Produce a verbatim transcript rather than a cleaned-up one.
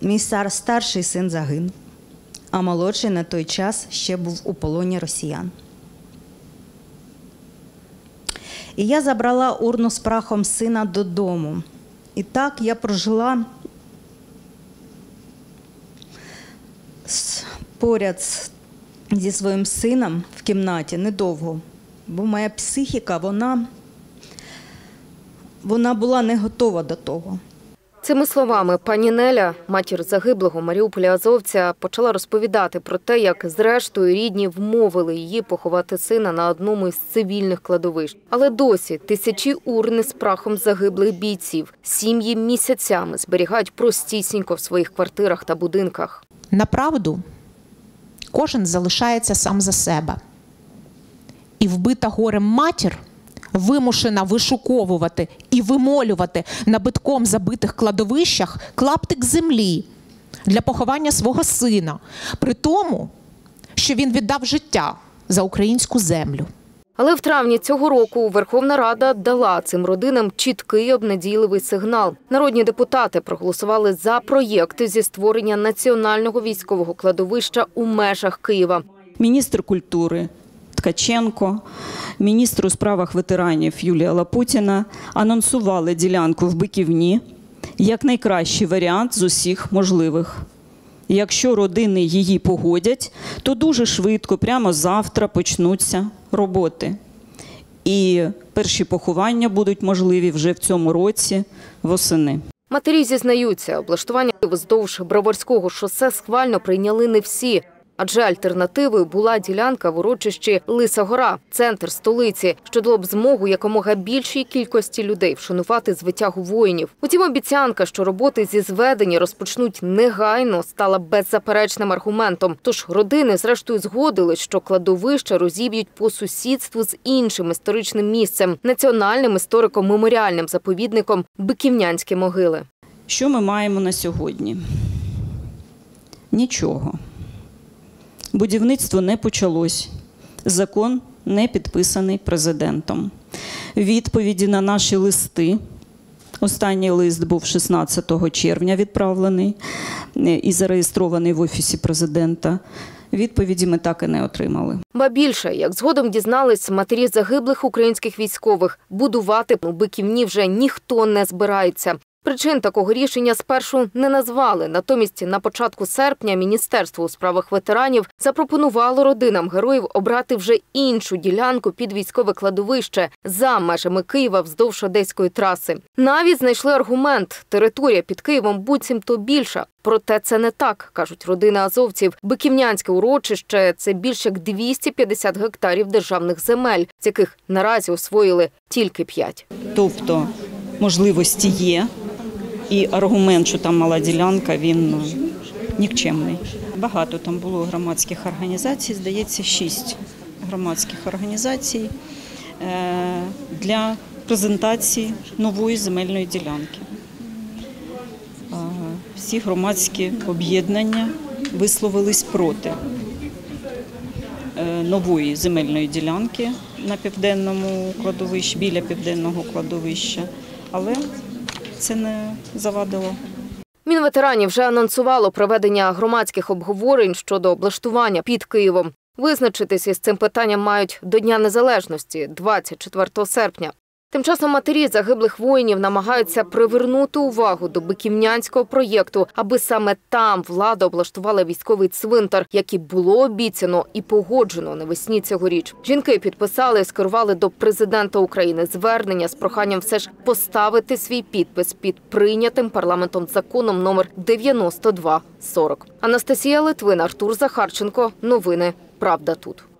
Мій старший син загинув, а молодший на той час ще був у полоні росіян. І я забрала урну з прахом сина додому. І так я прожила поряд зі своїм сином в кімнаті недовго, бо моя психіка, вона, вона була не готова до того. Цими словами пані Неля, матір загиблого Маріуполя азовця, почала розповідати про те, як зрештою рідні вмовили її поховати сина на одному із цивільних кладовищ. Але досі тисячі урн з прахом загиблих бійців сім'ї місяцями зберігають простісінько в своїх квартирах та будинках. Направду, кожен залишається сам за себе. І вбита горем матір вимушена вишуковувати і вимолювати на битком забитих кладовищах клаптик землі для поховання свого сина, при тому, що він віддав життя за українську землю. Але в травні цього року Верховна Рада дала цим родинам чіткий обнадійливий сигнал. Народні депутати проголосували за проєкти зі створення Національного військового кладовища у межах Києва. Міністр культури Каченко, міністр у справах ветеранів Юлія Лапутіна анонсували ділянку в Биківні як найкращий варіант з усіх можливих. Якщо родини її погодять, то дуже швидко, прямо завтра почнуться роботи. І перші поховання будуть можливі вже в цьому році восени. Матері зізнаються, облаштування вздовж Броварського шосе схвально прийняли не всі. Адже альтернативою була ділянка в урочищі Лиса-гора, центр столиці, що дало б змогу якомога більшій кількості людей вшанувати звитягу воїнів. Утім, обіцянка, що роботи зі зведення розпочнуть негайно, стала беззаперечним аргументом. Тож родини зрештою згодились, що кладовища розіб'ють по сусідству з іншим історичним місцем – Національним історико-меморіальним заповідником Биківнянські могили. Що ми маємо на сьогодні? Нічого. Будівництво не почалось, закон не підписаний президентом. Відповіді на наші листи, останній лист був шістнадцятого червня відправлений і зареєстрований в Офісі президента, відповіді ми так і не отримали. Ба більше, як згодом дізнались матері загиблих українських військових, будувати у Биківні вже ніхто не збирається. Причин такого рішення спершу не назвали. Натомість на початку серпня Міністерство у справах ветеранів запропонувало родинам героїв обрати вже іншу ділянку під військове кладовище за межами Києва вздовж Одеської траси. Навіть знайшли аргумент – територія під Києвом буцімто більша. Проте це не так, кажуть родини азовців. Биківнянське урочище – це більше як двісті п'ятдесят гектарів державних земель, з яких наразі освоїли тільки п'ять. Тобто можливості є. І аргумент, що там мала ділянка, він ну, нікчемний. Багато там було громадських організацій, здається, шість громадських організацій для презентації нової земельної ділянки. Всі громадські об'єднання висловились проти нової земельної ділянки на південному кладовищі, біля південного кладовища, але це не завадило. Мінветеранів вже анонсувало проведення громадських обговорень щодо облаштування під Києвом. Визначитись із цим питанням мають до Дня незалежності – двадцять четвертого серпня. Тим часом матері загиблих воїнів намагаються привернути увагу до биківнянського проєкту, аби саме там влада облаштувала військовий цвинтар, який було обіцяно і погоджено навесні цьогоріч. Жінки підписали і скерували до президента України звернення з проханням все ж поставити свій підпис під прийнятим парламентом законом номер дев'яносто два сорок. Анастасія Литвин, Артур Захарченко. Новини «Правда тут».